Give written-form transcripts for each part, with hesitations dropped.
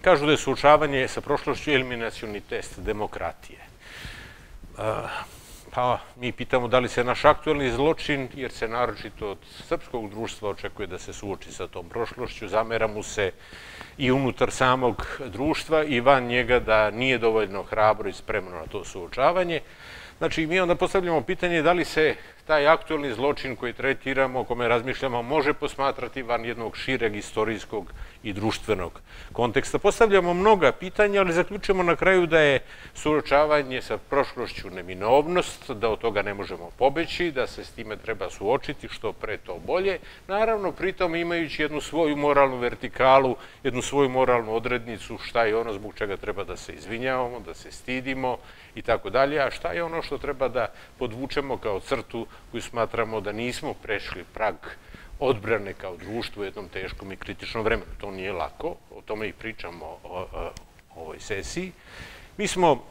Kažu da je suočavanje sa prošlošću eliminacioni test demokratije. Pa mi pitamo da li se naš aktuelni zločin, jer se naročito od srpskog društva očekuje da se suoči sa tom prošlošću, zamera mu se i unutar samog društva i van njega da nije dovoljno hrabro i spremno na to suočavanje. Znači, mi onda postavljamo pitanje da li se taj aktuelni zločin koji tretiramo, o kome razmišljamo, može posmatrati van jednog šireg istorijskog i društvenog konteksta. Postavljamo mnoga pitanja, ali zaključujemo na kraju da je suočavanje sa prošlošću neminovnost, da od toga ne možemo pobeći, da se s time treba suočiti, što pre to bolje. Naravno, pritom imajući jednu svoju moralnu vertikalu, jednu svoju moralnu odrednicu, šta je ono zbog čega treba da se izvinjavamo, da se stidimo i tako dalje, a šta je ono što treba da podvučemo kao crtu koju smatramo da nismo prešli prag odbrane kao društvo u jednom teškom i kritičnom vremenu. To nije lako, o tome i pričamo o ovoj sesiji. Mi smo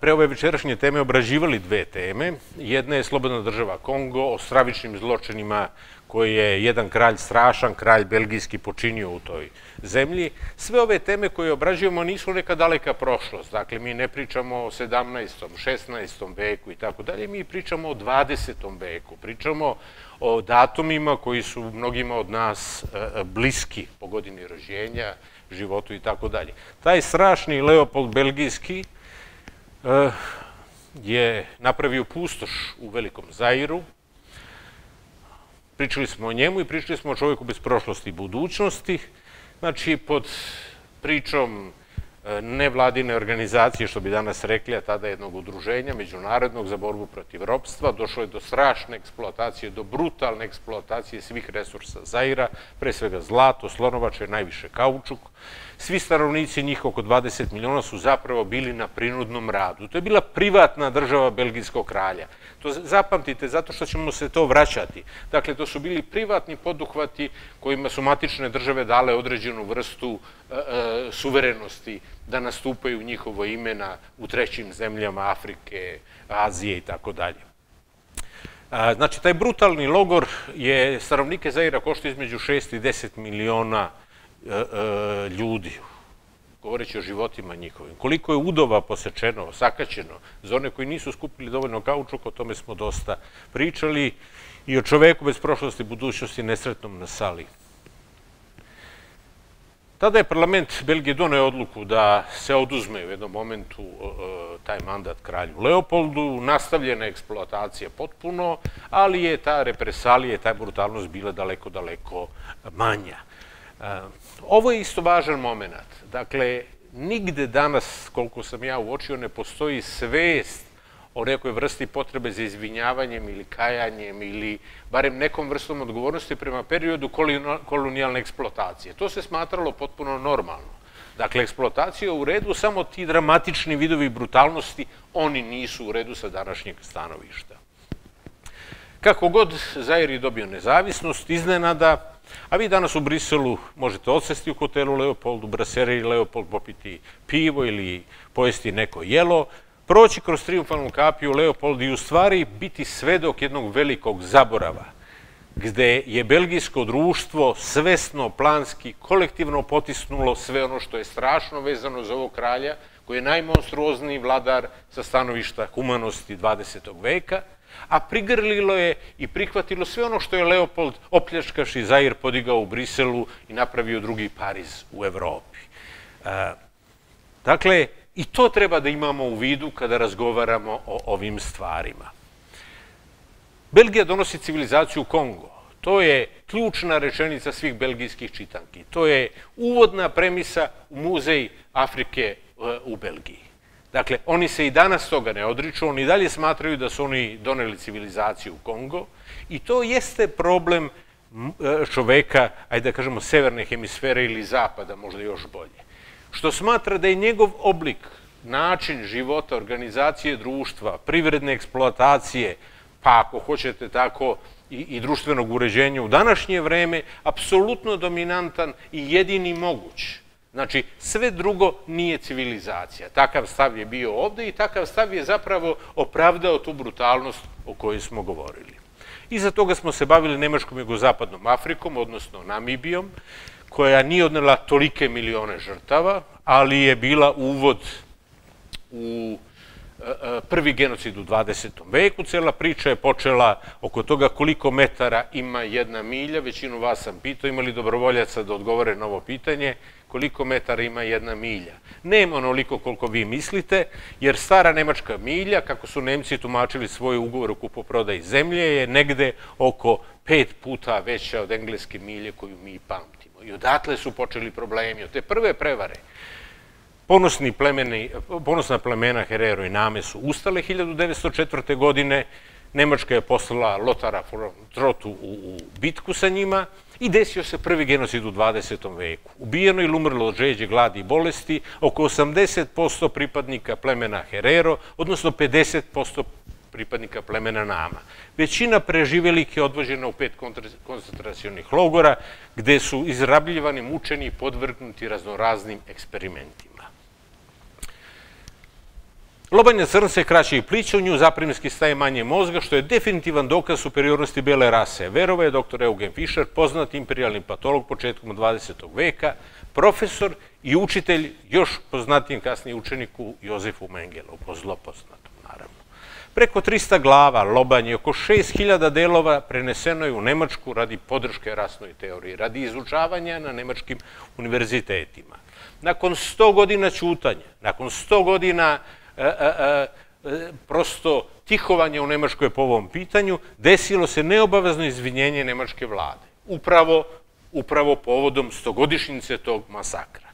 pre ove večerašnje teme obrađivali dve teme. Jedna je Slobodna država Kongo, o stravičnim zločinima koje je jedan kralj, strašan kralj belgijski, počinio u toj zemlji. Sve ove teme koje obrađujemo nisu neka daleka prošlost. Dakle, mi ne pričamo o 17. 16. veku i tako dalje. Mi pričamo o 20. veku. Pričamo o datumima koji su mnogima od nas bliski po godini rođenja, životu i tako dalje. Taj strašni Leopold Belgijski je napravio pustoš u velikom Zairu. Pričali smo o njemu i pričali smo o čovjeku bez prošlosti i budućnosti. Znači, pod pričom nevladine organizacije, što bi danas rekli, a tada jednog udruženja međunarodnog za borbu protiv ropstva, došlo je do strašne eksploatacije, do brutalne eksploatacije svih resursa Zaira, pre svega zlato, slonovače, najviše kaučuk. Svi stanovnici, njih oko 20 miliona, su zapravo bili na prinudnom radu. To je bila privatna država belgijskog kralja. To zapamtite zato što ćemo se to vraćati. Dakle, to su bili privatni poduhvati kojima su matične države dale određenu vrstu suverenosti da nastupaju njihovo imena u trećim zemljama Afrike, Azije i tako dalje. Znači, taj brutalni logor je stanovnike Zaira košta između 6 i 10 miliona ljudi, govoreći o životima njihovim. Koliko je udova posečeno, sakaćeno, za one koji nisu skupili dovoljno kaučuk, o tome smo dosta pričali, i o čoveku bez prošlosti i budućnosti nesretnom na sali. Tada je parlament Belgije doneo odluku da se oduzme u jednom momentu taj mandat kralju Leopoldu, nastavljena eksploatacija potpuno, ali je ta represalija, ta brutalnost bila daleko, daleko manja. Ovo je isto važan moment. Dakle, nigde danas, koliko sam ja uočio, ne postoji svest o nekoj vrsti potrebe za izvinjavanjem ili kajanjem ili barem nekom vrstom odgovornosti prema periodu kolonijalne eksploatacije. To se smatralo potpuno normalno. Dakle, eksploatacija je u redu, samo ti dramatični vidovi brutalnosti, oni nisu u redu sa današnjeg stanovišta. Kako god, Zair je dobio nezavisnost, iznenada, a vi danas u Briselu možete odsesti u hotelu Leopold, u braseriji Leopold, popiti pivo ili pojesti neko jelo, proći kroz trijumfalnu kapiju Leopold i u stvari biti svedok jednog velikog zaborava, gde je belgijsko društvo svesno, planski, kolektivno potisnulo sve ono što je strašno vezano za ovog kralja, koji je najmonstruozniji vladar sa stanovišta humanosti 20. veka, a prigrlilo je i prihvatilo sve ono što je Leopold, opljačkaši Zair, podigao u Briselu i napravio drugi Pariz u Evropi. Dakle, i to treba da imamo u vidu kada razgovaramo o ovim stvarima. Belgija donosi civilizaciju u Kongo. To je ključna rečenica svih belgijskih čitanki. To je uvodna premisa u Muzej Afrike u Belgiji. Dakle, oni se i danas toga ne odriču, oni dalje smatraju da su oni doneli civilizaciju u Kongo i to jeste problem čoveka, ajde da kažemo, severne hemisfere ili zapada, možda još bolje. Što smatra da je njegov oblik, način života, organizacije društva, privredne eksploatacije, pa ako hoćete tako i društvenog uređenja u današnje vreme, apsolutno dominantan i jedini moguć. Znači, sve drugo nije civilizacija. Takav stav je bio ovde i takav stav je zapravo opravdao tu brutalnost o kojoj smo govorili. Iza toga smo se bavili nemačkom jugozapadnom Afrikom, odnosno Namibijom, koja nije odnela tolike milione žrtava, ali je bila uvod u prvi genocid u 20. veku. Cela priča je počela oko toga koliko metara ima jedna milja. Većinu vas sam pitao, imali dobrovoljaca da odgovore na ovo pitanje, koliko metara ima jedna milja. Nema onoliko koliko vi mislite, jer stara nemačka milja, kako su Nemci tumačili svoj ugovor o kupoprodaji zemlje, je negde oko 5 puta veća od engleske milje koju mi pamtimo. I odatle su počeli problemi, od te prve prevare. Ponosna plemena Herero i Name su ustale 1904. godine. Nemačka je poslala Lothara von Trotu u bitku sa njima i desio se prvi genocid u 20. veku. Ubijeno ili umrlo od žeđe, gladi i bolesti oko 80% pripadnika plemena Herero, odnosno 50% pripadnika plemena Nama. Većina preživelih je odvođena u 5 koncentracionih logora, gde su izrabljivani, mučeni i podvrgnuti raznoraznim eksperimentima. Lobanja crnca je kraća i plića, u nju zaprimski staje manje mozga, što je definitivan dokaz superiornosti bele rase. Verovao je dr. Eugen Fischer, poznat imperialni patolog početkom 20. veka, profesor i učitelj, još poznatijim kasnije učeniku Jozefu Mengeleu, zlo poznatom naravno. Preko 300 glava, lobanje i oko 6000 delova preneseno je u Nemačku radi podrške rasnoj teoriji, radi izučavanja na nemačkim univerzitetima. Nakon 100 godina ćutanja, nakon 100 godina prosto tihovanje u Nemačkoj po ovom pitanju, desilo se neobavezno izvinjenje nemačke vlade. Upravo povodom 100-godišnjice tog masakra.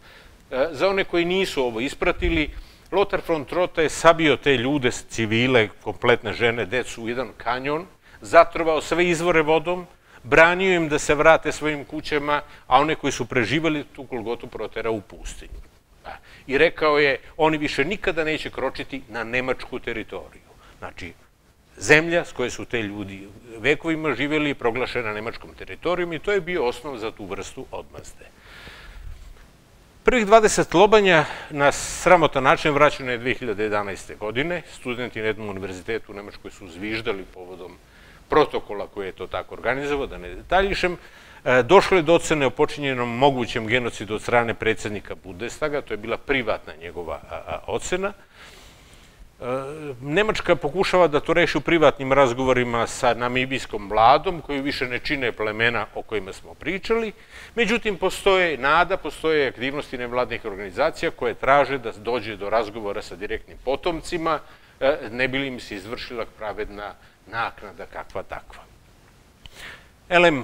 Za one koji nisu ovo ispratili, Lothar von Trota je sabio te ljude, civile, kompletne žene, decu u jedan kanjon, zatrovao sve izvore vodom, branio im da se vrate svojim kućama, a one koji su preživali tu golgotu protera u pustinju. I rekao je, oni više nikada neće kročiti na nemačku teritoriju. Znači, zemlja s koje su te ljudi vekovima živjeli je proglašena nemačkom teritorijom i to je bio osnov za tu vrstu odmazde. Prvih 20 lobanja na sramotan način vraćeno je 2011. godine. Studenti na jednom univerzitetu u Nemačkoj su zviždali povodom protokola koji je to tako organizovao, da ne detaljišem. Došlo je do ocene o počinjenom mogućem genocidu od strane predsjednika Bundestaga, to je bila privatna njegova ocena. Nemačka pokušava da to reši u privatnim razgovorima sa namibijskom vladom, koju više ne čine plemena o kojima smo pričali. Međutim, postoje nada, postoje aktivnosti nevladnih organizacija koje traže da dođe do razgovora sa direktnim potomcima, ne bi li im se izvršila pravedna naknada kakva takva. Elem,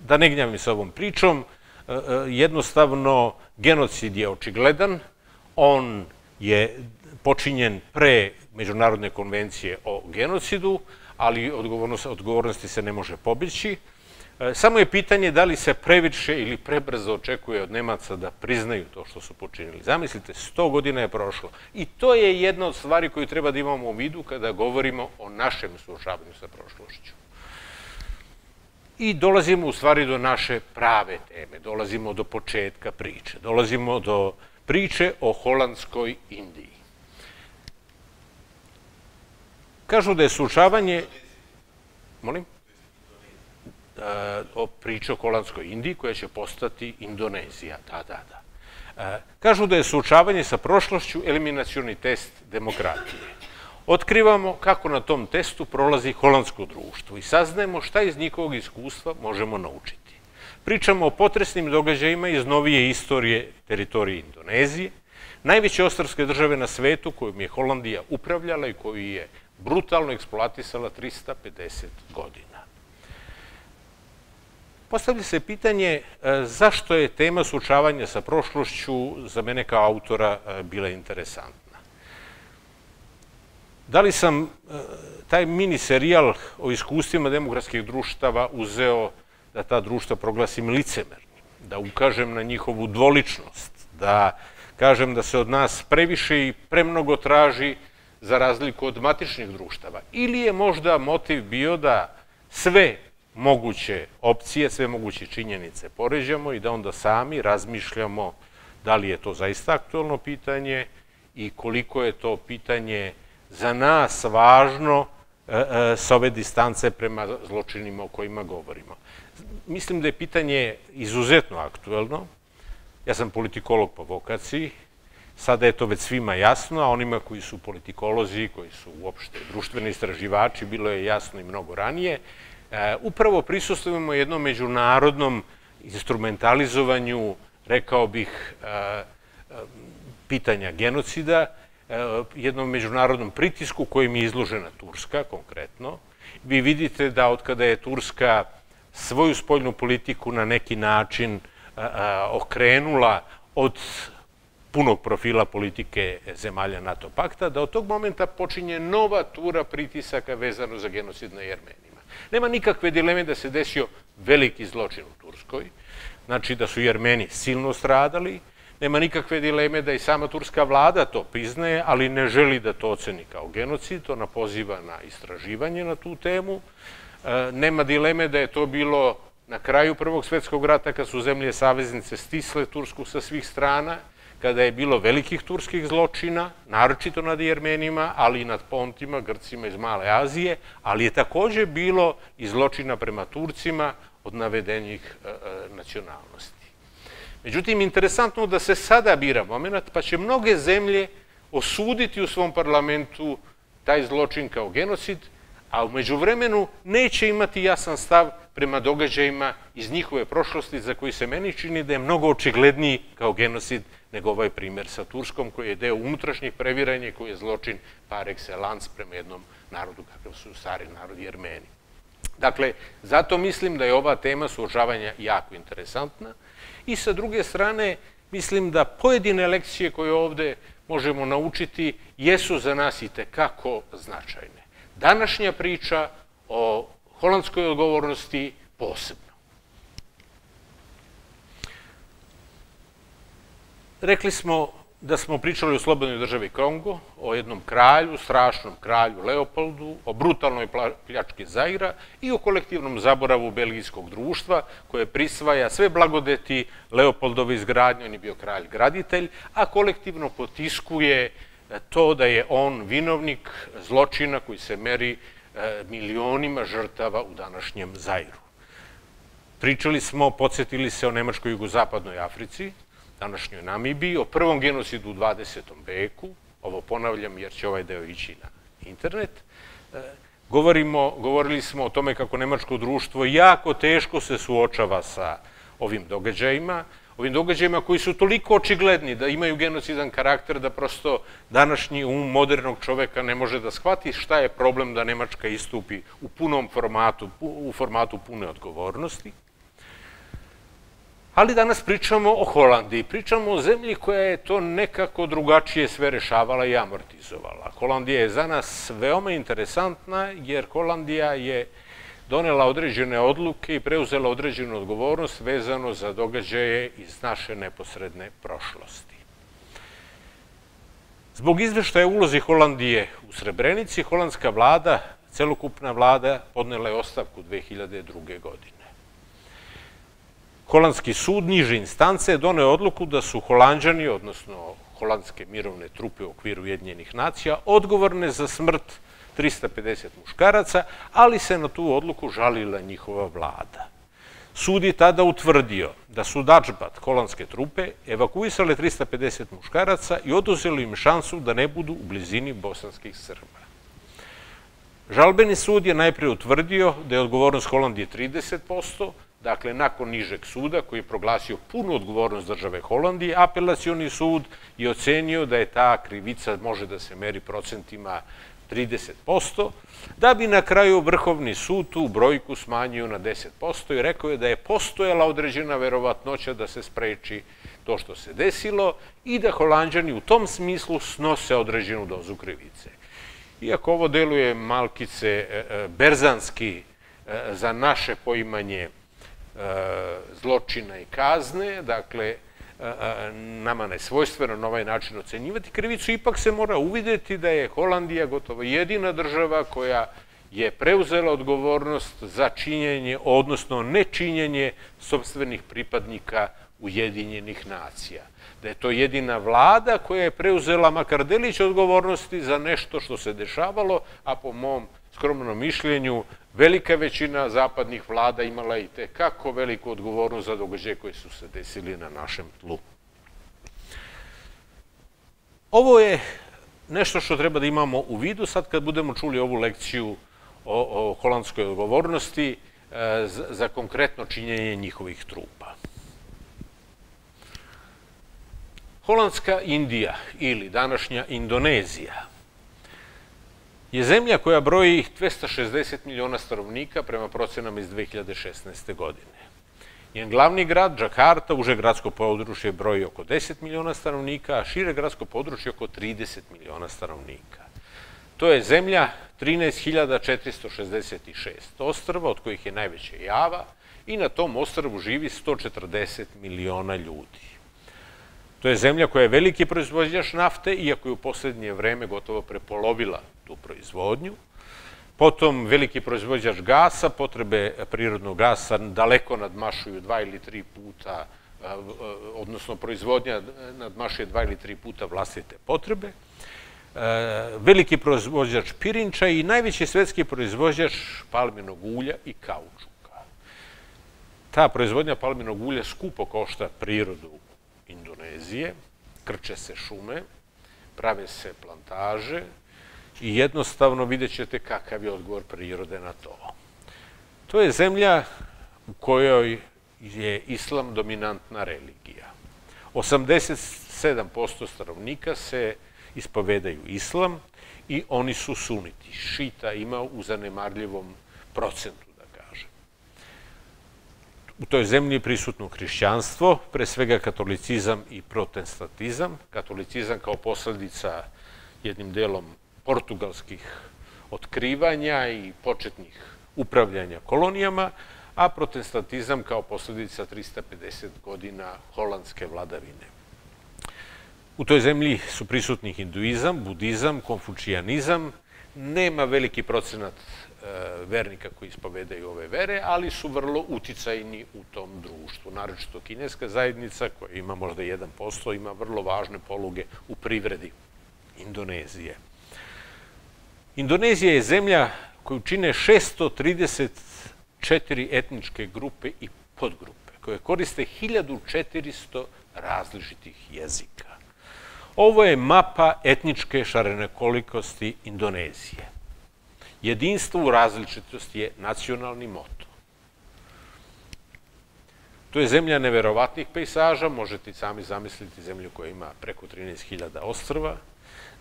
da ne gnjavim sa ovom pričom, jednostavno genocid je očigledan, on je počinjen pre Međunarodne konvencije o genocidu, ali odgovornosti se ne može pobjeći. Samo je pitanje da li se previše ili prebrzo očekuje od Nemaca da priznaju to što su počinili. Zamislite, 100 godina je prošlo. I to je jedna od stvari koju treba da imamo u vidu kada govorimo o našem suočavanju sa prošlošću. I dolazimo u stvari do naše prave teme, dolazimo do početka priče, dolazimo do priče o Holandskoj Indiji. Kažu da je suočavanje... Molim? O priče o Holandskoj Indiji koja će postati Indonezija, da. Kažu da je suočavanje sa prošlošću eliminacioni test demokratije. Otkrivamo kako na tom testu prolazi holandsko društvo i saznajemo šta iz njihovog iskustva možemo naučiti. Pričamo o potresnim događajima iz novije istorije teritorije Indonezije, najveće ostrvske države na svetu kojom je Holandija upravljala i koju je brutalno eksploatisala 350 godina. Postavlja se pitanje zašto je tema suočavanja sa prošlošću za mene kao autora bila interesantna. Da li sam taj mini serijal o iskustvima demokratskih društava uzeo da ta društva proglasim licemernim, da ukažem na njihovu dvoličnost, da kažem da se od nas previše i premnogo traži za razliku od matičnih društava? Ili je možda motiv bio da sve moguće opcije, sve moguće činjenice poređamo i da onda sami razmišljamo da li je to zaista aktualno pitanje i koliko je to pitanje za nas važno s ove distance prema zločinima o kojima govorimo. Mislim da je pitanje izuzetno aktuelno. Ja sam politikolog po vokaciji. Sada je to već svima jasno, a onima koji su politikolozi, koji su uopšte društveni istraživači, bilo je jasno i mnogo ranije. Upravo prisustvujemo jednom međunarodnom instrumentalizovanju, rekao bih, pitanja genocida, jednom međunarodnom pritisku kojim je izložena Turska, konkretno. Vi vidite da od kada je Turska svoju spoljnu politiku na neki način okrenula od punog profila politike zemalja NATO pakta, da od tog momenta počinje nova tura pritisaka vezano za genocid na Jermenima. Nema nikakve dileme da se desio veliki zločin u Turskoj, znači da su Jermeni silno stradali. Nema nikakve dileme da i sama turska vlada to priznaje, ali ne želi da to oceni kao genocid. Ona poziva na istraživanje na tu temu. Nema dileme da je to bilo na kraju Prvog svjetskog rata, kad su zemlje saveznice stisle Tursku sa svih strana, kada je bilo velikih turskih zločina, naročito nad Jermenima, ali i nad Pontima, Grcima iz Male Azije, ali je također bilo i zločina prema Turcima od navedenih nacionalnosti. Međutim, interesantno da se sada bira moment, pa će mnoge zemlje osuditi u svom parlamentu taj zločin kao genocid, a u međuvremenu neće imati jasan stav prema događajima iz njihove prošlosti, za koji se meni čini da je mnogo očigledniji kao genocid nego ovaj primjer sa Turskom, koji je deo unutrašnjih previranja, koji je zločin par excellence prema jednom narodu, kakav su stari narodi Jermeni. Dakle, zato mislim da je ova tema suočavanja jako interesantna. I sa druge strane, mislim da pojedine lekcije koje ovdje možemo naučiti jesu za nas i tekako značajne. Današnja priča o holandskoj odgovornosti posebno. Rekli smo da smo pričali o Slobodnoj državi Kongo, o jednom kralju, strašnom kralju Leopoldu, o brutalnoj pljački Zaira i o kolektivnom zaboravu belgijskog društva koje prisvaja sve blagodeti Leopoldove izgradnje, on je bio kralj graditelj, a kolektivno potiskuje to da je on vinovnik zločina koji se meri milionima žrtava u današnjem Zairu. Pričali smo, podsjetili se o Nemačkoj jugozapadnoj Africi, današnjoj Namibiji, o prvom genocidu u 20. veku, ovo ponavljam jer će ovaj deo ići na internet. Govorili smo o tome kako nemačko društvo jako teško se suočava sa ovim događajima koji su toliko očigledni da imaju genocidan karakter da prosto današnji um modernog čoveka ne može da shvati šta je problem da Nemačka istupi u punom formatu, u formatu pune odgovornosti. Ali danas pričamo o Holandiji, pričamo o zemlji koja je to nekako drugačije sve rešavala i amortizovala. Holandija je za nas veoma interesantna jer Holandija je donela određene odluke i preuzela određenu odgovornost vezano za događaje iz naše neposredne prošlosti. Zbog izveštaja o ulozi Holandije u Srebrenici, holandska vlada, celokupna vlada, podnela je ostavku 2002. godine. Holandski sud niže instance doneo odluku da su Holanđani, odnosno holandske mirovne trupe u okviru Ujedinjenih nacija, odgovorne za smrt 350 muškaraca, ali se na tu odluku žalila njihova vlada. Sud je tada utvrdio da su Dutchbat, holandske trupe, evakuisale 350 muškaraca i oduzeli im šansu da ne budu u blizini bosanskih Srba. Žalbeni sud je najprije utvrdio da je odgovornost Holandije 30%, dakle, nakon nižeg suda koji je proglasio punu odgovornost države Holandije, apelacioni sud je ocenio da je ta krivica može da se meri procentima 30%, da bi na kraju Vrhovni sud tu brojku smanjio na 10% i rekao je da je postojala određena verovatnoća da se spreči to što se desilo i da Holanđani u tom smislu snose određenu dozu krivice. Iako ovo deluje malkice berzanski za naše poimanje zločina i kazne, dakle, nama nesvojstveno na ovaj način ocenjivati krivicu, ipak se mora uvidjeti da je Holandija gotovo jedina država koja je preuzela odgovornost za činjenje, odnosno nečinjenje sopstvenih pripadnika Ujedinjenih nacija. Da je to jedina vlada koja je preuzela makar delić odgovornosti za nešto što se dešavalo, a po mom skromnom mišljenju, velika većina zapadnih vlada imala i tekako veliku odgovornost za događaje koje su se desili na našem tlu. Ovo je nešto što treba da imamo u vidu sad kad budemo čuli ovu lekciju o holandskoj odgovornosti za konkretno činjenje njihovih trupa. Holandska Indija ili današnja Indonezija je zemlja koja broji 260 miliona stanovnika prema procenama iz 2016. godine. Njen glavni grad, Džakarta, uže gradsko područje broji oko 10 miliona stanovnika, a šire gradsko područje oko 30 miliona stanovnika. To je zemlja 13.466 ostrva, od kojih je najveća Java, i na tom ostrvu živi 140 miliona ljudi. To je zemlja koja je veliki proizvođač nafte, iako je u posljednje vreme gotovo prepolovila tu proizvodnju. Potom veliki proizvođač gasa, potrebe prirodnog gasa daleko nadmašuju 2 ili 3 puta, odnosno proizvodnja nadmašuje 2 ili 3 puta vlastite potrebe. Veliki proizvođač pirinča i najveći svetski proizvođač palminog ulja i kaučuka. Ta proizvodnja palminog ulja skupo košta prirodu Indonezije, krče se šume, prave se plantaže i jednostavno vidjet ćete kakav je odgovor prirode na to. To je zemlja u kojoj je islam dominantna religija. 87% stanovnika se ispovedaju islam i oni su suniti. Šita ima u zanemarljivom procentu. U toj zemlji je prisutno hrišćanstvo, pre svega katolicizam i protestantizam. Katolicizam kao posljedica jednim delom portugalskih otkrivanja i početnih upravljanja kolonijama, a protestantizam kao posljedica 350 godina holandske vladavine. U toj zemlji su prisutni hinduizam, budizam, konfučijanizam. Nema veliki procenat vernika koji ispovedaju ove vere, ali su vrlo uticajni u tom društvu. Naročito kineska zajednica, koja ima možda 1%, ima vrlo važne poluge u privredi Indonezije. Indonezija je zemlja koju čine 634 etničke grupe i podgrupe, koje koriste 1400 različitih jezika. Ovo je mapa etničke šarenolikosti Indonezije. Jedinstvo u različitosti je nacionalni moto. To je zemlja neverovatnih pejsaža, možete i sami zamisliti zemlju koja ima preko 13.000 ostrva,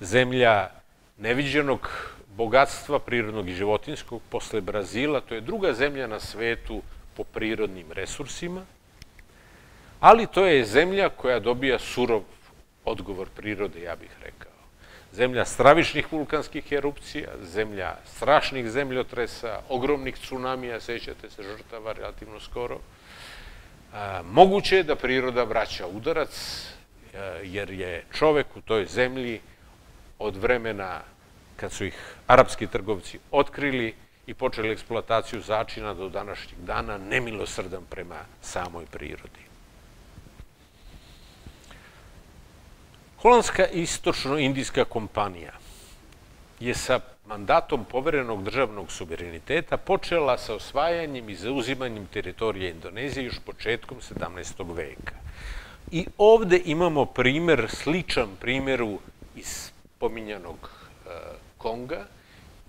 zemlja neviđenog bogatstva prirodnog i životinjskog posle Brazila, to je druga zemlja na svetu po prirodnim resursima, ali to je zemlja koja dobija surov odgovor prirode, ja bih rekao. Zemlja stravičnih vulkanskih erupcija, zemlja strašnih zemljotresa, ogromnih tsunamija, sećate se žrtava relativno skoro. Moguće je da priroda vraća udarac, jer je čovek u toj zemlji od vremena kad su ih arapski trgovci otkrili i počeli eksploataciju začina do današnjeg dana nemilosrdan prema samoj prirodi. Holandska Istočnoindijska kompanija je sa mandatom poverenog državnog suvereniteta počela sa osvajanjem i zauzimanjem teritorije Indonezije još početkom 17. veka. I ovde imamo primer, sličan primjeru iz pominjanog Konga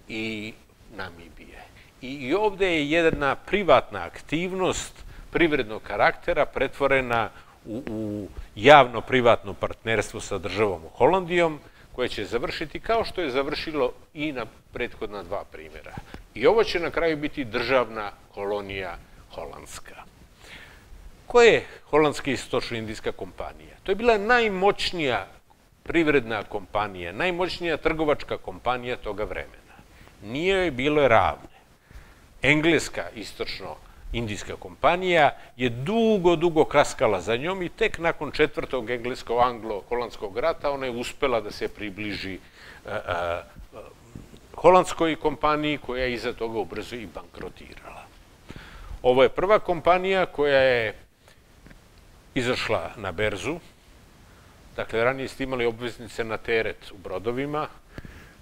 i Namibije. I ovde je jedna privatna aktivnost privrednog karaktera pretvorena u javno-privatno partnerstvo sa državom Holandijom, koje će završiti kao što je završilo i na prethodna 2 primjera. I ovo će na kraju biti državna kolonija holandska. Koja je Holandska Istočnoindijska kompanija? To je bila najmoćnija privredna kompanija, najmoćnija trgovačka kompanija toga vremena. Nije joj bilo ravne. Engleska Istočnoindijska kompanija je dugo kaskala za njom i tek nakon 4. englesko-anglo-holandskog rata ona je uspela da se približi holandskoj kompaniji koja je iza toga ubrzo i bankrotirala. Ovo je prva kompanija koja je izašla na berzu. Dakle, ranije ste imali obveznice na teret u brodovima.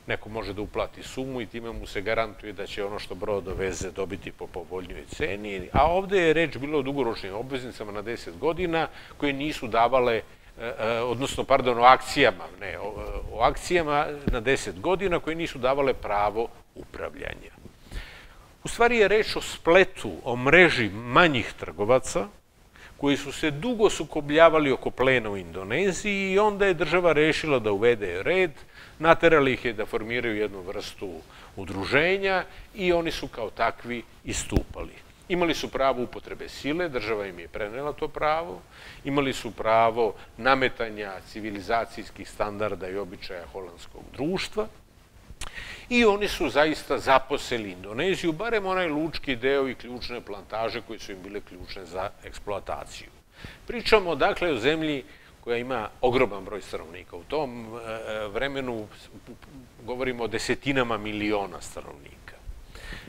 Neko može da uplati sumu i time mu se garantuje da će ono što brod doveze dobiti po povoljnijoj ceni. A ovde je reč bilo o dugoročnim obveznicama na 10 godina koje nisu davale, odnosno, pardon, o akcijama na 10 godina koje nisu davale pravo upravljanja. U stvari je reč o spletu, o mreži manjih trgovaca koji su se dugo sukobljavali oko plena u Indoneziji i onda je država rešila da uvede red, naterali ih je da formiraju jednu vrstu udruženja i oni su kao takvi istupali. Imali su pravo upotrebe sile, država im je prenela to pravo, imali su pravo nametanja civilizacijskih standarda i običaja holandskog društva i oni su zaista zaposeli Indoneziju, barem onaj lučki deo i ključne plantaže koje su im bile ključne za eksploataciju. Pričamo dakle o zemlji koja ima ogroman broj stanovnika. U tom vremenu govorimo o desetinama miliona stanovnika.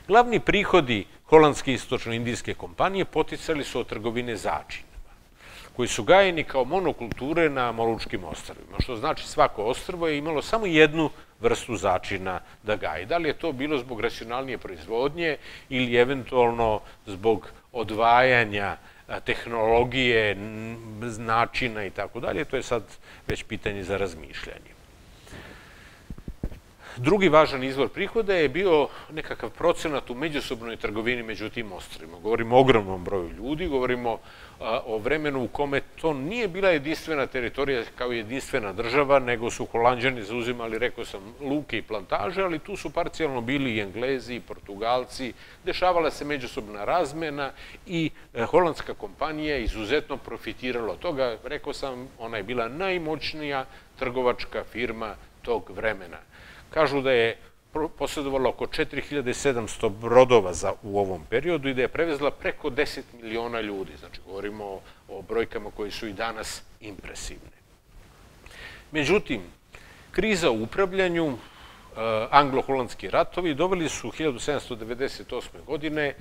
Glavni prihodi Holandske Istočnoindijske kompanije poticali su od trgovine začinama, koji su gajeni kao monokulture na Molučkim ostrvima, što znači svako ostrvo je imalo samo jednu vrstu začina da gaji. Da li je to bilo zbog racionalnije proizvodnje ili eventualno zbog odvajanja tehnologije, načina i tako dalje, to je sad već pitanje za razmišljanje. Drugi važan izvor prihoda je bio nekakav procenat u međusobnoj trgovini među tim ostrvima. Govorimo o ogromnom broju ljudi, govorimo o vremenu u kome to nije bila jedinstvena teritorija kao jedinstvena država, nego su Holanđani zauzimali, rekao sam, luke i plantaže, ali tu su parcijalno bili i Englezi i Portugalci. Dešavala se međusobna razmena i holandska kompanija izuzetno profitirala od toga. Rekao sam, ona je bila najmoćnija trgovačka firma tog vremena. Kažu da je posjedovalo oko 4700 brodova u ovom periodu i da je prevezla preko 10 miliona ljudi. Znači, govorimo o brojkama koje su i danas impresivne. Međutim, kriza u upravljanju, anglo-holandski ratovi doveli su 1798. godine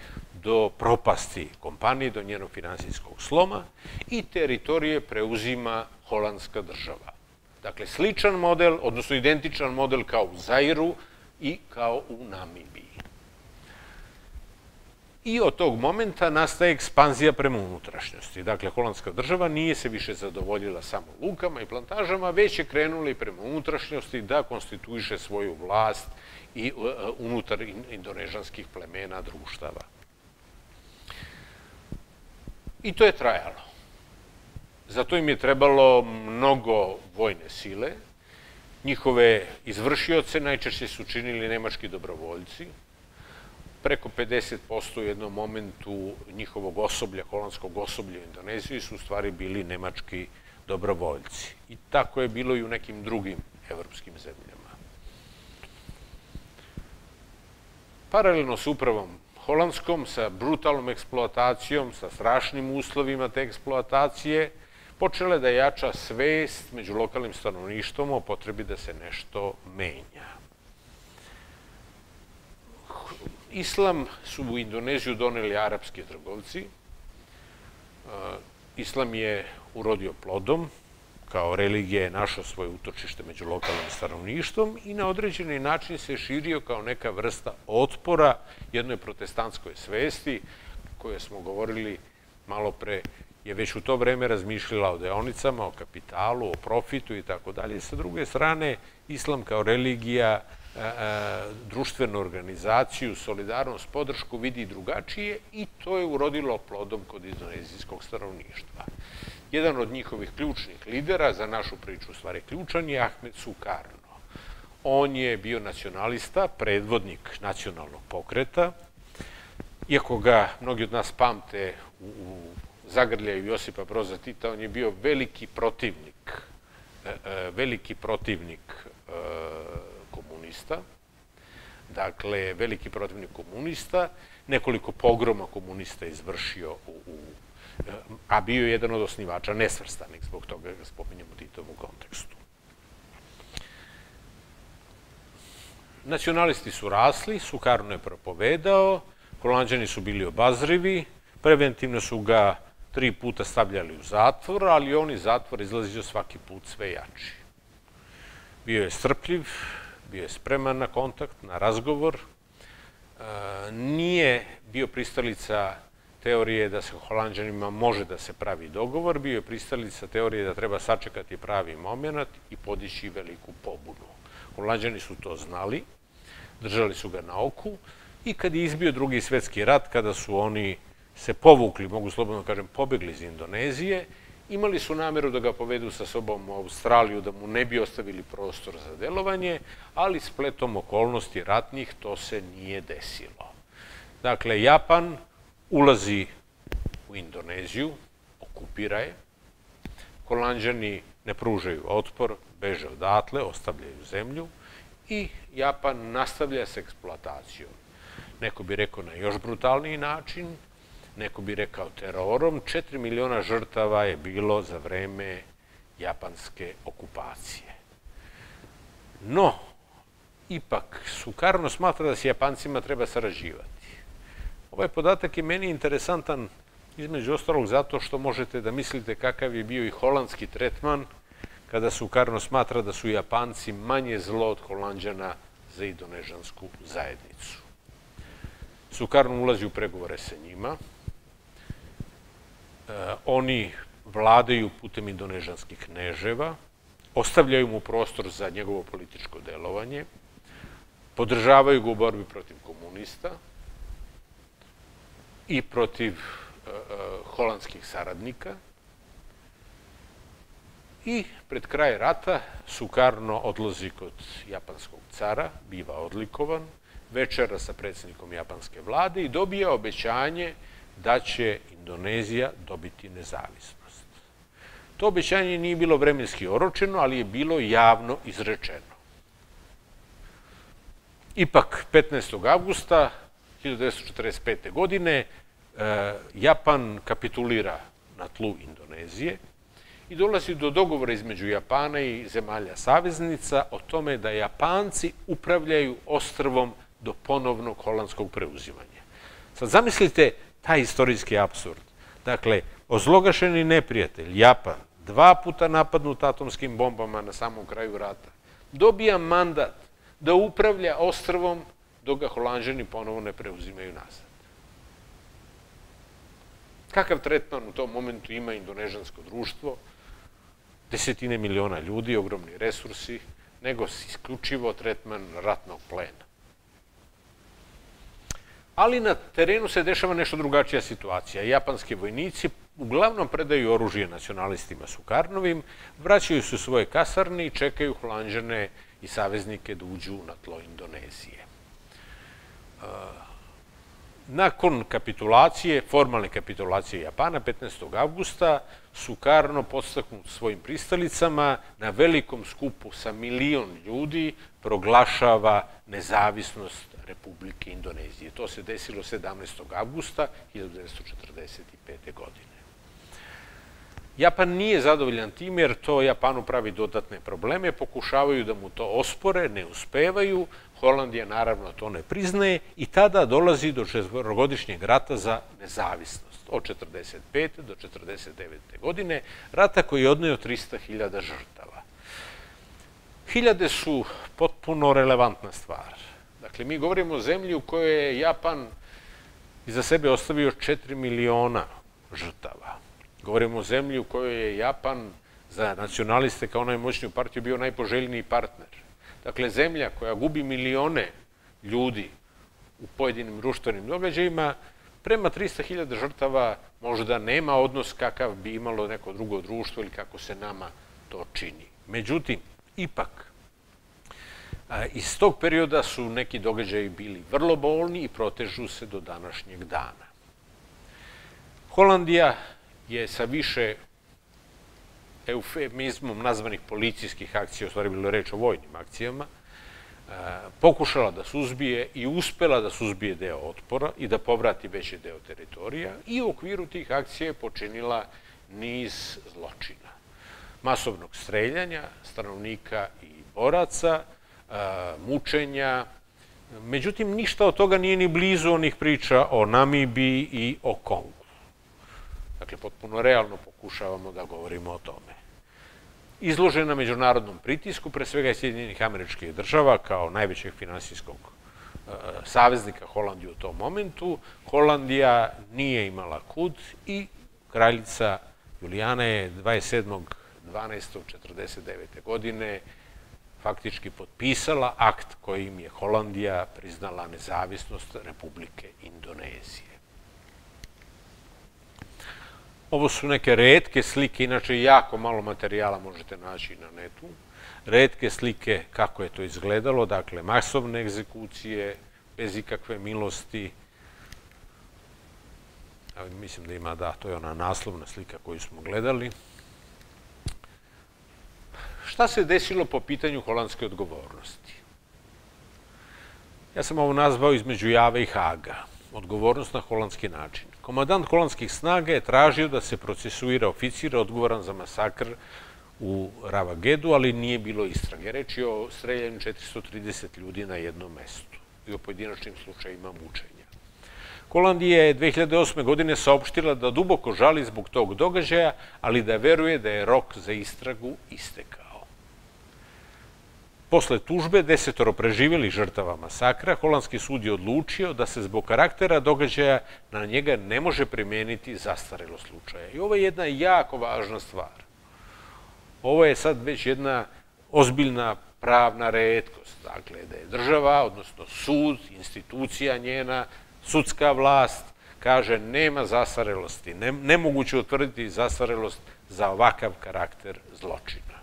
do propasti kompanije, do njenog finansijskog sloma i teritorije preuzima holandska država. Dakle, sličan model, odnosno identičan model kao u Zairu i kao u Namibiji. I od tog momenta nastaje ekspanzija prema unutrašnjosti. Dakle, holandska država nije se više zadovoljila samo lukama i plantažama, već je krenula i prema unutrašnjosti da konstituiše svoju vlast i unutar indonežanskih plemena društava. I to je trajalo. Zato im je trebalo mnogo vojne sile. Njihove izvršioce najčešće su činili nemački dobrovoljci. Preko 50% u jednom momentu njihovog osoblja, holandskog osoblja u Indoneziji su u stvari bili nemački dobrovoljci. I tako je bilo i u nekim drugim evropskim zemljama. Paralelno s upravom holandskom, sa brutalnom eksploatacijom, sa strašnim uslovima te eksploatacije, počele da jača svest među lokalnim stanovništvom o potrebi da se nešto menja. Islam su u Indoneziju doneli arapski trgovci. Islam je urodio plodom, kao religija je našao svoje utočište među lokalnim stanovništvom i na određeni način se širio kao neka vrsta otpora jednoj protestantskoj svesti, koje smo govorili malo pre, je već u to vreme razmišljala o deonicama, o kapitalu, o profitu i tako dalje. Sa druge strane, islam kao religija, društvenu organizaciju, solidarnost, podršku vidi drugačije i to je urodilo plodom kod indonezijskog stanovništva. Jedan od njihovih ključnih lidera, za našu priču u stvari ključan, je Ahmed Sukarno. On je bio nacionalista, predvodnik nacionalnog pokreta. Iako ga mnogi od nas pamte u zagrljaju Josipa Broza Tita, on je bio veliki protivnik komunista. Dakle, veliki protivnik komunista, nekoliko pogroma komunista izvršio, a bio je jedan od osnivača nesvrstanih, zbog toga ga spominjamo u Titovom kontekstu. Nacionalisti su rasli, Sukarno je propovedao, Holanđani su bili obazrivi, preventivno su ga 3 puta stavljali u zatvor, ali on iz zatvora izlazio svaki put sve jači. Bio je strpljiv, bio je spreman na kontakt, na razgovor. Nije bio pristalica teorije da se Holanđanima može da se pravi dogovor, bio je pristalica teorije da treba sačekati pravi moment i podići veliku pobunu. Holanđani su to znali, držali su ga na oku i kad je izbio Drugi svjetski rat, kada su oni se povukli, mogu slobodno kažem, pobegli iz Indonezije, imali su namjeru da ga povedu sa sobom u Australiju, da mu ne bi ostavili prostor za delovanje, ali spletom okolnosti ratnih to se nije desilo. Dakle, Japan ulazi u Indoneziju, okupira je. Holanđani ne pružaju otpor, beže odatle, ostavljaju zemlju i Japan nastavlja s eksploatacijom. Neko bi rekao na još brutalniji način, neko bi rekao terorom. 4 miliona žrtava je bilo za vreme japanske okupacije. No, ipak, Sukarno smatra da s Japancima treba sarađivati. Ovaj podatak je meni interesantan između ostalog zato što možete da mislite kakav je bio i holandski tretman kada Sukarno smatra da su Japanci manje zlo od Holanđana za indonežansku zajednicu. Sukarno ulazi u pregovore sa njima. Oni vladaju putem indonežanskih kneževa, ostavljaju mu prostor za njegovo političko delovanje, podržavaju ga u borbi protiv komunista i protiv holandskih saradnika. I pred kraj rata Sukarno odlazi kod japanskog cara, biva odlikovan, večera sa predsjednikom japanske vlade i dobija obećanje da će Indonezija dobiti nezavisnost. To obećanje nije bilo vremenski oročeno, ali je bilo javno izrečeno. Ipak, 15. avgusta 1945. godine Japan kapitulira na tlu Indonezije i dolazi do dogovora između Japana i zemalja saveznica o tome da Japanci upravljaju ostrvom do ponovnog holandskog preuzimanja. Sad zamislite taj istorijski apsurd. Dakle, ozlogašeni neprijatelj, Japan, 2 puta napadnut atomskim bombama na samom kraju rata, dobija mandat da upravlja ostrvom dok ga Holanđani ponovo ne preuzimaju nazad. Kakav tretman u tom momentu ima indonežansko društvo, 10 miliona ljudi, ogromni resursi, nego isključivo tretman ratnog plena. Ali na terenu se dešava nešto drugačija situacija. Japanski vojnici uglavnom predaju oružje nacionalistima Sukarnovim, vraćaju se u svoje kasarne i čekaju Holanđane i saveznike da uđu na tlo Indonezije. Nakon kapitulacije, formalne kapitulacije Japana, 15. avgusta, Sukarno podstaknut svojim pristalicama na velikom skupu sa 1 milion ljudi proglašava nezavisnost Republike Indonezije. To se desilo 17. avgusta 1945. godine. Japan nije zadovoljan tim jer to Japanu pravi dodatne probleme, pokušavaju da mu to ospore, ne uspevaju, Holandija naravno to ne priznaje i tada dolazi do 4-godišnjeg rata za nezavisnost. Od 1945. do 1949. godine, rata koji je odneo 300.000 žrtava. Hiljade su potpuno relevantna stvar. Dakle, mi govorimo o zemlji u kojoj je Japan iza sebe ostavio 4 miliona žrtava. Govorimo o zemlji u kojoj je Japan za nacionaliste kao najmoćniju partiju bio najpoželjniji partner. Dakle, zemlja koja gubi 1 milione ljudi u pojedinim društvenim događajima, prema 300.000 žrtava možda nema odnos kakav bi imalo neko drugo društvo ili kako se nama to čini. Međutim, ipak, iz tog perioda su neki događaji bili vrlo bolni i protežu se do današnjeg dana. Holandija je sa više eufemizmom nazvanih policijskih akcija, u stvari bilo je reč o vojnim akcijama, pokušala da suzbije i uspela da suzbije deo otpora i da povrati veći deo teritorija i u okviru tih akcija je počinila niz zločina. Masovnog streljanja stanovnika i boraca, mučenja. Međutim, ništa od toga nije ni blizu onih priča o Namibiji i o Kongu. Dakle, potpuno realno pokušavamo da govorimo o tome. izložena međunarodnom pritisku, pre svega je SAD-a kao najvećeg finansijskog saveznika Holandije u tom momentu. Holandija nije imala kud i kraljica Julijana je 27.12.1949. godine faktički potpisala akt kojim je Holandija priznala nezavisnost Republike Indonezije. Ovo su neke retke slike, inače jako malo materijala možete naći na netu. Retke slike kako je to izgledalo, dakle masovne egzekucije, bez ikakve milosti. Mislim da ima, da, to je ona naslovna slika koju smo gledali. Šta se desilo po pitanju holandske odgovornosti? Ja sam ovo nazvao između Jave i Haga. Odgovornost na holandski način. Komandant holandskih snaga je tražio da se procesuira oficir odgovoran za masakr u Ravagedu, ali nije bilo istrage. Reč je o streljanju 430 ljudi na jednom mestu i o pojedinačnim slučajima mučenja. Holandija je 2008. godine saopštila da duboko žali zbog tog događaja, ali da veruje da je rok za istragu istekao. Posle tužbe 10 preživelih žrtava masakra, holandski sud je odlučio da se zbog karaktera događaja na njega ne može primijeniti zastarelo slučaja. I ovo je jedna jako važna stvar. Ovo je sad već jedna ozbiljna pravna retkost. Dakle, da je država, odnosno sud, institucija njena, sudska vlast, kaže nema zastarelosti, nemoguće utvrditi zastarelost za ovakav karakter zločina.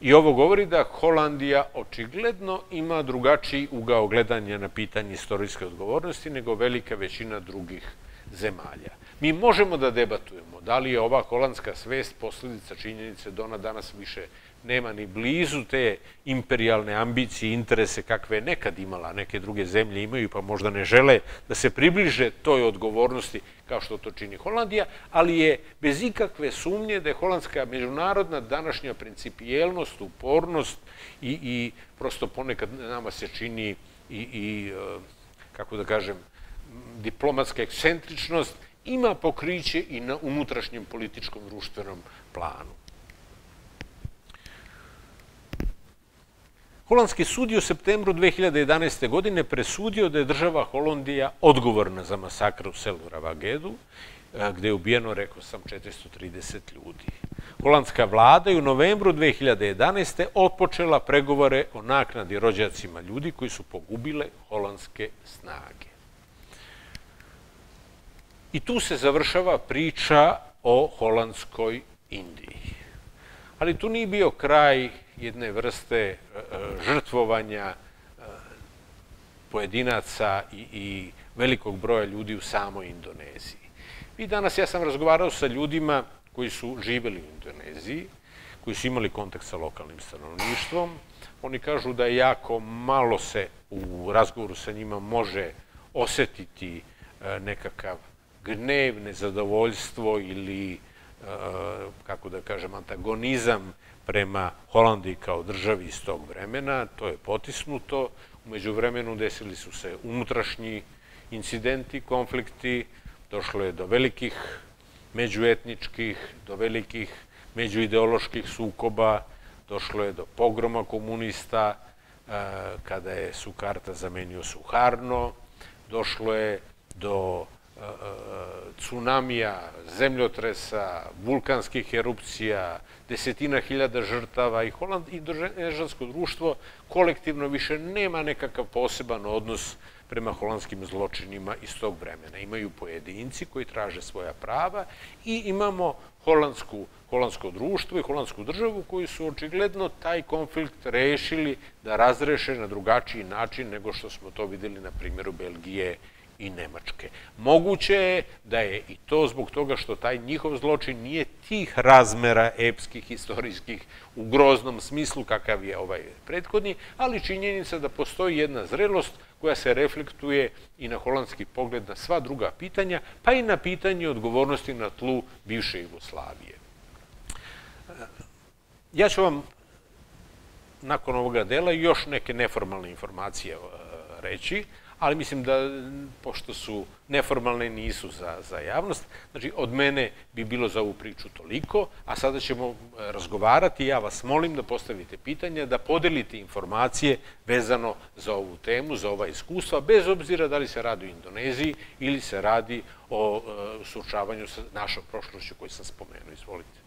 I ovo govori da Holandija očigledno ima drugačiji ugao gledanja na pitanje istorijske odgovornosti nego velika većina drugih zemalja. Mi možemo da debatujemo da li je ova holandska svest posljedica činjenice da ona danas više nema ni blizu te imperijalne ambicije i interese kakve je nekad imala, neke druge zemlje imaju pa možda ne žele da se približe toj odgovornosti kao što to čini Holandija, ali je bez ikakve sumnje da je holandska međunarodna današnja principijelnost, upornost i prosto ponekad nama se čini i kako da kažem, diplomatska ekscentričnost ima pokriće i na unutrašnjem političkom društvenom planu. Holandski sud je u septembru 2011. godine presudio da je država Holandija odgovorna za masakr u selu Ravagedu, gde je ubijeno, rekao sam, 430 ljudi. Holandska vlada je u novembru 2011. otpočela pregovore o naknadi rođacima ljudi koji su pogubile holandske snage. I tu se završava priča o Holandskoj Indiji. Ali tu nije bio kraj jedne vrste žrtvovanja pojedinaca i velikog broja ljudi u samoj Indoneziji. I danas ja sam razgovarao sa ljudima koji su živeli u Indoneziji, koji su imali kontakt sa lokalnim stanovništvom. Oni kažu da jako malo se u razgovoru sa njima može osjetiti nekakav gnev, nezadovoljstvo ili, kako da kažem, antagonizam prema Holandiji kao državi iz tog vremena. To je potisnuto. U međuvremenu desili su se unutrašnji incidenti, konflikti. Došlo je do velikih međuetničkih, do velikih međuideoloških sukoba. Došlo je do pogroma komunista kada je Sukarta zamenio Sukarno. Došlo je do tsunamija, zemljotresa, vulkanskih erupcija, desetina hiljada žrtava i holandsko društvo kolektivno više nema nekakav poseban odnos prema holandskim zločinima iz tog vremena. Imaju pojedinci koji traže svoja prava i imamo holandsko društvo i holandsku državu koji su očigledno taj konflikt rešili da razreše na drugačiji način nego što smo to videli na primjeru Belgije i Nemačke. Moguće je da je i to zbog toga što taj njihov zločin nije tih razmera epskih, istorijskih, u groznom smislu kakav je ovaj prethodni, ali činjenica da postoji jedna zrelost koja se reflektuje i na holandski pogled na sva druga pitanja, pa i na pitanje odgovornosti na tlu bivše Jugoslavije. Ja ću vam nakon ovoga dela još neke neformalne informacije reći, ali mislim da, pošto su neformalne, nisu za javnost. Znači, od mene bi bilo za ovu priču toliko, a sada ćemo razgovarati. Ja vas molim da postavite pitanja, da podelite informacije vezano za ovu temu, za ova iskustva, bez obzira da li se radi o Indoneziji ili se radi o suočavanju sa našom prošlošću koju sam spomenuo. Izvolite.